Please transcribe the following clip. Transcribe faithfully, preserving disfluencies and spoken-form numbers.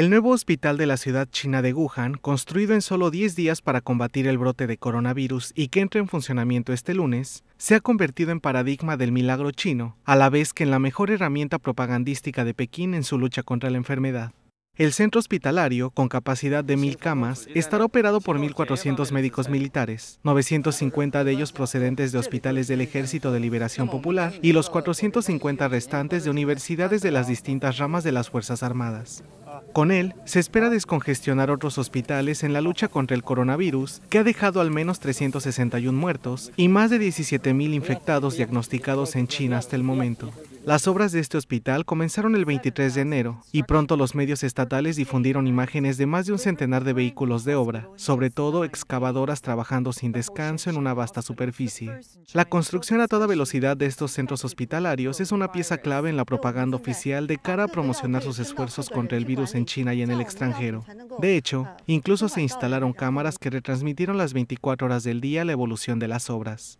El nuevo hospital de la ciudad china de Wuhan, construido en solo diez días para combatir el brote de coronavirus y que entra en funcionamiento este lunes, se ha convertido en paradigma del milagro chino, a la vez que en la mejor herramienta propagandística de Pekín en su lucha contra la enfermedad. El centro hospitalario, con capacidad de mil camas, estará operado por mil cuatrocientos médicos militares, novecientos cincuenta de ellos procedentes de hospitales del Ejército de Liberación Popular y los cuatrocientos cincuenta restantes de universidades de las distintas ramas de las Fuerzas Armadas. Con él, se espera descongestionar otros hospitales en la lucha contra el coronavirus, que ha dejado al menos trescientos sesenta y uno muertos y más de diecisiete mil infectados diagnosticados en China hasta el momento. Las obras de este hospital comenzaron el veintitrés de enero y pronto los medios estatales difundieron imágenes de más de un centenar de vehículos de obra, sobre todo excavadoras trabajando sin descanso en una vasta superficie. La construcción a toda velocidad de estos centros hospitalarios es una pieza clave en la propaganda oficial de cara a promocionar sus esfuerzos contra el virus en China y en el extranjero. De hecho, incluso se instalaron cámaras que retransmitieron las veinticuatro horas del día la evolución de las obras.